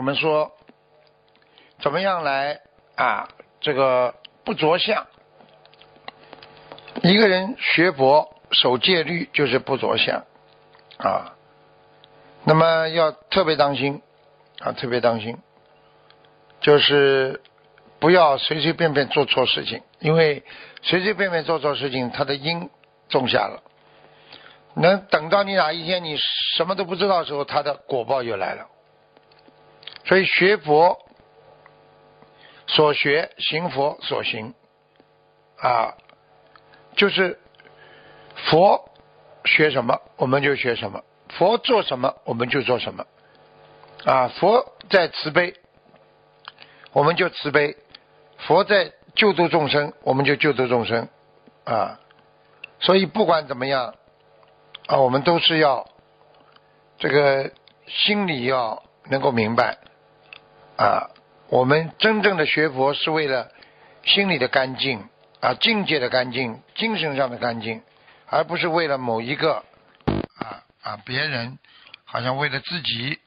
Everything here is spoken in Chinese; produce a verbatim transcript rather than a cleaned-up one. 我们说怎么样来啊这个不着相。一个人学佛守戒律就是不着相啊，那么要特别当心啊，特别当心，就是不要随随便便做错事情，因为随随便便做错事情，他的因种下了，能等到你哪一天你什么都不知道的时候，他的果报又来了。所以学佛所学，行佛所行啊，就是佛学什么我们就学什么，佛做什么我们就做什么啊，佛在慈悲我们就慈悲，佛在救度众生我们就救度众生啊，所以不管怎么样啊，我们都是要这个心里要能够明白啊，我们真正的学佛是为了心里的干净啊，境界的干净，精神上的干净，而不是为了某一个啊啊别人，好像为了自己